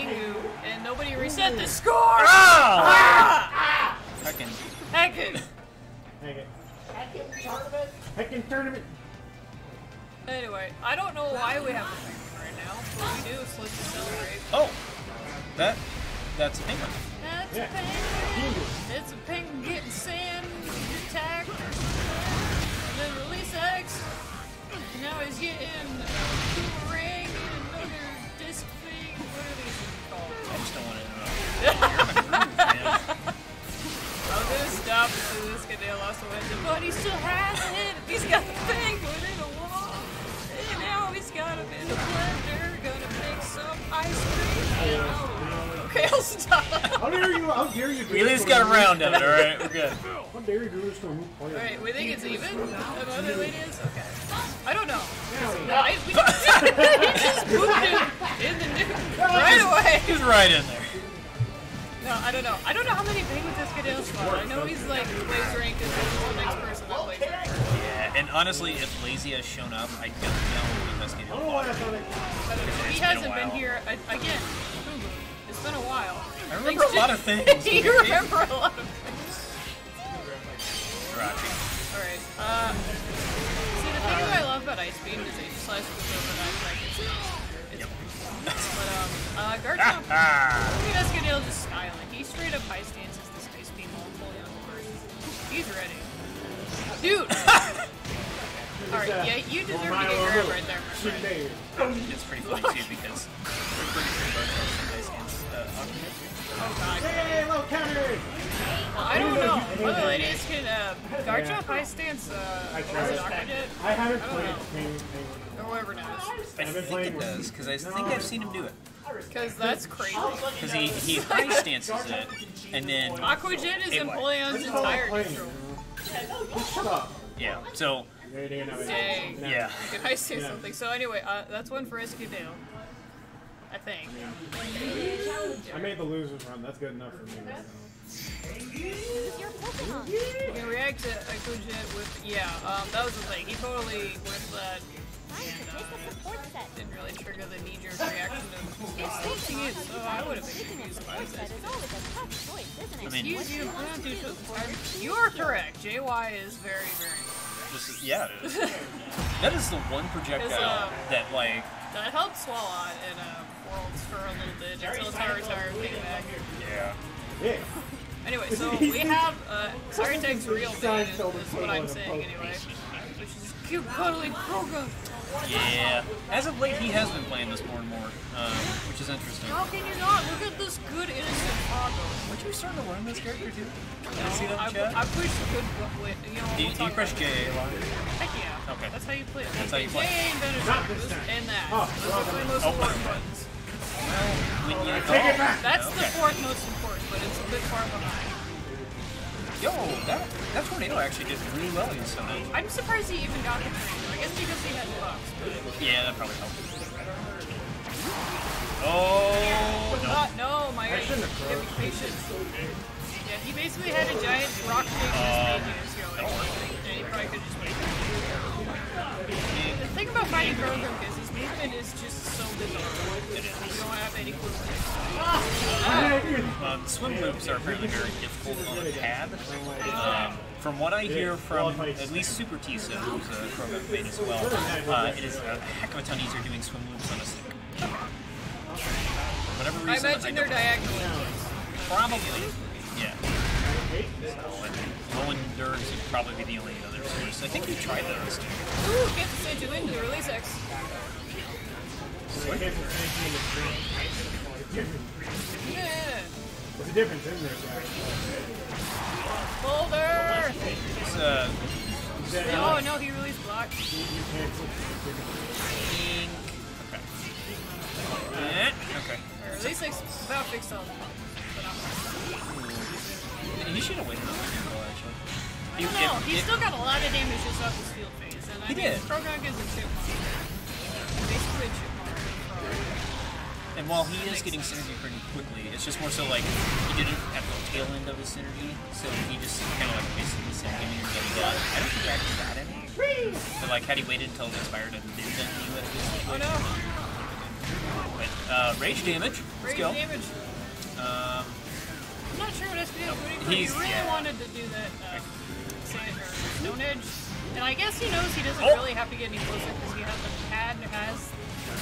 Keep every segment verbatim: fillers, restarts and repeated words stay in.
Pingu, and nobody reset the score! Ah! Ah! Heckin. Heckin. Heckin tournament. Heckin tournament. Anyway, I don't know why we have a thing right now, but we do, so let's just celebrate. Oh! That, that's a penguin. That's yeah. a penguin. It's a penguin getting sand attacked or something. And then release X. And now he's getting a boomerang and another disc thing. What are these called? I just don't want to interrupt. I'm going to stop as soon as SKDale lost momentum. But he still has it. He's got the penguin in a wall. And now he's got him in a blender. Going to make some ice cream. And oh. Okay, I'll stop. How dare you? How dare you? We at least got a round of it, alright? We're good. How dare you do this to a moot player? Alright, we think it's even? No. The other lady is? Okay. I don't know. No. I, we, he just moved in, in the nuke right away. He's right in there. No, I don't know. I don't know how many penguins this could have spot. I know he's like plays ranked as the next person that plays ranked. Yeah, and honestly, if Lazy has shown up, I don't know if SKDale. Oh, I don't know. He hasn't been here again. It's been a while. I remember like, a lot of things. Do you remember a lot of things? Alright, uh... see, the thing that I love about Ice Beam is that you slash with the open eye like it's... Yep. But, um, uh, Garchomp... Look at SKDale just Skylon. He straight up high stances this Ice Beam all fully on the first. He's ready. Dude! Alright, yeah, you deserve well, to get grabbed right there, my friend. Right. It's pretty funny, too, because we're pretty sure both of us are nice. Oh god. Hey, low counter! Well, I don't know. Other ladies can, uh, Garchomp high stance, uh, I tried. Is it Aqua Jet? I haven't played it. Or whoever knows. I think it does, because I think I've seen him do it. Because that's crazy. Because he, he high stances it, and then... Aqua Jet is in Poleon's entire neutral. Yeah, so... Dang. Yeah. You can high stance something. So anyway, uh, that's one for SKDale. I think. Yeah. I made the losers run. That's good enough for me. You can react to Aqua Jet with yeah. Um, that was the thing. He totally went that. And, uh, didn't really trigger the knee-jerk reaction of pushing it, so I would have been confused by this. I mean, excuse you. You are correct. J Y is very, very. This is, yeah. It is. That is the one projectile um, that like. That helped Swalot in uh, Worlds for a little bit until it's our retire came back. Yeah. Yeah. Anyway, so we have uh, SorryTag's real thing is, is what I'm saying anyway, which is cute, cuddly Krogan. Yeah. As of late, he has been playing this more and more, um, which is interesting. How can you not? Look at this good, innocent Krogan. Weren't you starting to learn this character too? No, I see that in chat? I pushed good, you know. Do you, do you press J a lot? Heck yeah. Okay. That's how you play it. That's how you play it. And that. Oh, those are the most important buttons. Take it back! That's the fourth most important, but it's a bit far behind. Yo, that, that tornado actually did really well against somebody. I'm surprised he even got the tornado. I guess because he had the box. Yeah, that probably helped. Oh, no. Uh, no, my gosh. Give me patience. Yeah, he basically had a giant rock shape in his going. And he probably could just wait. The thing about fighting Krogan is his movement is just so bizarre. It is. You don't have any clue. Ah. Um, swim loops are apparently very difficult on the pad. Um, from what I hear from at least Super Tisa, who's a Krogan main as well, uh, it is a heck of a ton easier doing swim loops on a stick. For whatever reason, I imagine they're diagonal. Probably. Yeah. Low endurance would probably be the only other source. I think we tried those too. Ooh, get the stage of into the release X. What? Yeah. There's a difference in there, guys. Boulder! It's, uh, oh, no, he released block. Okay. Okay. Release X is about fixed on the problem. He should have waited on the field, actually. He, I don't know. It, He's it, still got a lot of damage just off his field phase. And I he mean, did. Krogan is a chipmunk. Basically a chipmunk. And while he is getting sense. synergy pretty quickly, it's just more so like he did it at the tail end of his synergy, so he just kind of like basically sent him in what he got. I don't think I actually got him. But like, had he waited until it expired and didn't do it, he would have been like, oh no. But, uh, uh, rage damage. Rage skill. damage. Um, I'm not sure what S K Dale is doing. He really yeah. wanted to do that uh, Stone Edge. And I guess he knows he doesn't oh. really have to get any closer because he has the pad and has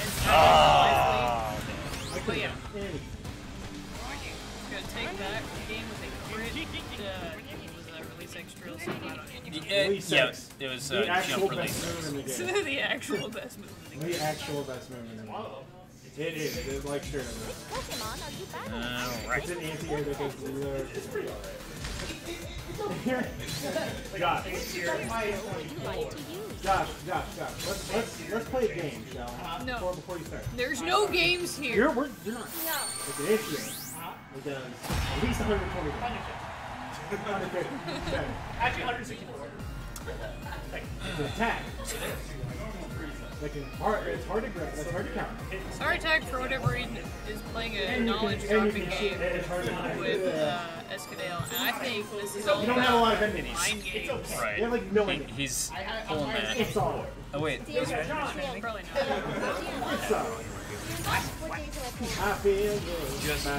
his pad. Oh. But yeah. He's going to take that game with a crit. Uh, Extra, so it, yeah, it was uh, the actual best move in the game. The actual best move in the game. The actual best move in the game. It is. It's like sure. Alright. It's an anti-air because Lula is pretty alright. Josh, Josh, Josh, Josh. Let's let's let's play a game, shall we? No. Before, before you start. There's no games here. You're, we're, you're not. No. It's an anti-air. It does at least one hundred twenty. Actually, one hundred sixty-four. Attack. Like hard, it's hard to grab. It's hard to count. SorryTag, for whatever reason, is playing a knowledge-dropping game with uh, SKDale, and I think this is all about mind games. Right. Have, like, no he, he's pulling that. It's all over. Oh wait. It's probably not. I feel just, uh,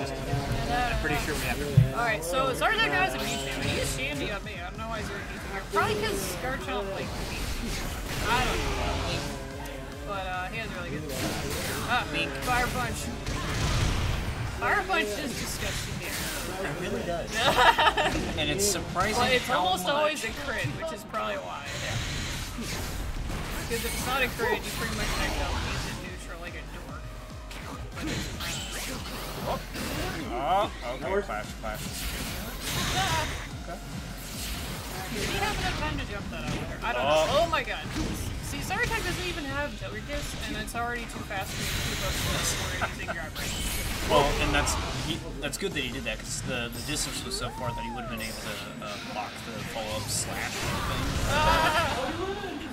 just, I'm pretty sure we have to. Alright, so SorryTag has a Mewtwo, and he is Shandy on me. I don't know why he's doing Mewtwo. Probably because Garchomp, like, I don't know. But, uh, he has really good. Ah, Meek, Fire Punch. Fire Punch is disgusting here. It really does. And it's surprising. Well, it's almost always a crit, which is probably why. Because if it's not a crit, you pretty much neck down. Oh, oh okay, clash, clash. Ah. Okay. Did he have enough time to jump that out there? I don't oh. know. Oh my god. See, SorryTag doesn't even have Jelly Kiss, and it's already too fast for you to keep up with using grab right. Well, and that's he, that's good that he did that, because the, the distance was so far that he would have been able to uh, block the follow-up slash thing. Ah.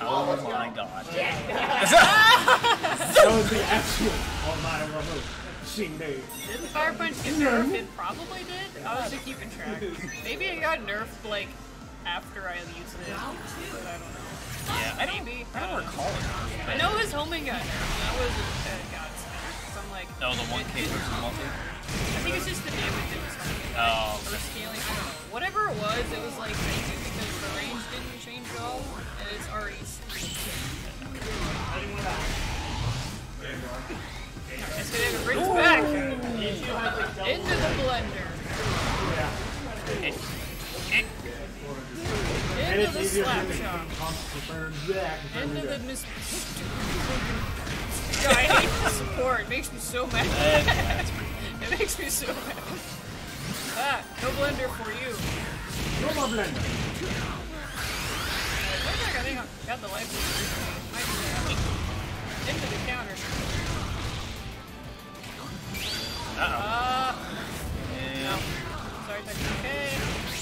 Oh my god. Yeah. That was the actual on my remote. She knew. Did the Fire Punch get nerfed? It probably did. I was just keeping track. Maybe it got nerfed like after I used it. Wow. But I don't know. Yeah, I don't, Maybe. I don't, I don't recall it. I know his homing got nerfed. That was a godsend. So I'm like. Oh, the one K versus multi? I think it's just the damage that was coming. Oh. Or scaling. I don't know. Whatever it was, it was like crazy because the range didn't change at all. And it's already. I didn't want that. It's going to bring us back into the blender. It, it. Into and the slap shop. Into the mis... No, I hate the support. It makes me so mad. It makes me so mad. Ah, no blender for you. No more blender. I think I got the life. Into the counter. Uh-oh. Uh, yeah. SorryTag, okay.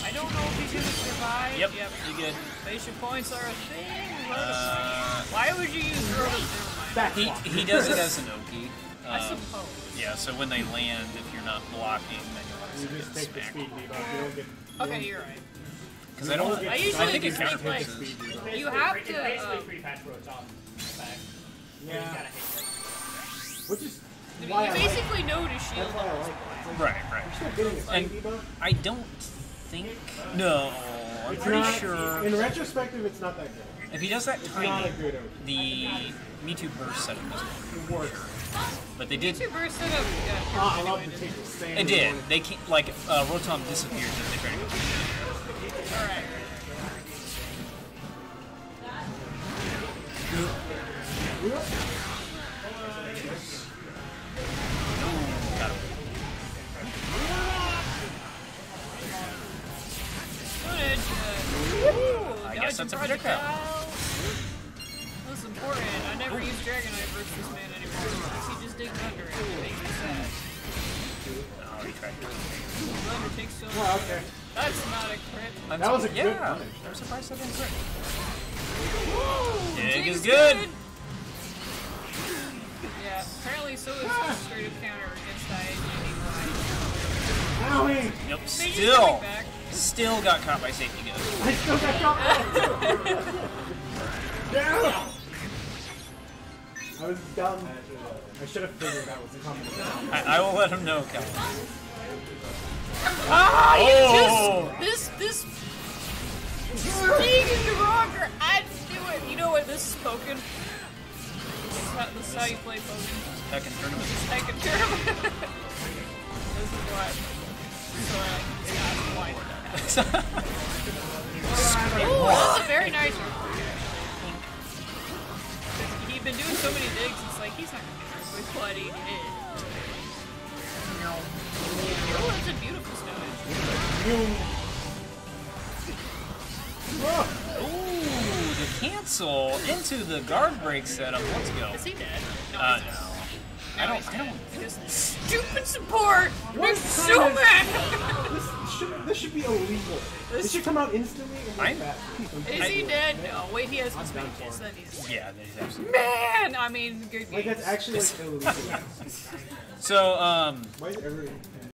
I don't know if he's gonna survive. Yep, yep. You good. Facial points are a thing. Uh, Why would you use Rotom? He, he does it as an Oki. Um, I suppose. Yeah, so when they land, if you're not blocking, then you'll you obviously get smacked. Okay, you're right. Because I don't... I usually I think just think, like, you have to... Um, yeah. Which is... I mean, you basically know to shield like Right, right. And I don't think... No, I'm it's pretty not, sure... In retrospective, it's not that good. If he does that tiny, the Mewtwo burst setup doesn't work. But they did... Mewtwo burst setup got... I love to take the same... It did. They keep, like, uh, Rotom disappears if they try to go through. Alright, right. Good. Good. I guess that's a projectile. That's important. I never Ooh. use Dragonite versus this man anymore because he just digs under it and makes me sad. Oh, he tried to Blender takes so much. Well, okay. That's not a crit. I'm that was a yeah. good one. I'm surprised I didn't crit. Woo! Dig is good! good. Yeah, apparently so is ah. the straight up counter against I eighty-one. Nope, still! Still got caught by safety goes. I still got caught by safety goes. Down! I was dumb. I should have figured that was coming. I, I will let him know, Kelly. Ah, oh! You just this this Speaking rocker, I knew it. You know what? This is Pokken. This is how you play Pokken. Pokken tournament. Pokken tournament. This is what. So I just got blind. Ooh, that was a very nice one. He's been doing so many digs. It's like he's not gonna get it, but he did. No. Oh, that's a beautiful stone. Ooh, the cancel into the guard break setup. Let's go. Is he dead? No, uh, no. I don't. I don't. This stupid support. We're so mad. This should, this should be illegal. This it should come out instantly. I'm, is he dead? No. Wait, he has been spanked. Then he's. Yeah, then he's absolutely. Man, I mean, good games. Like that's actually like illegal. So um. Why is everyone?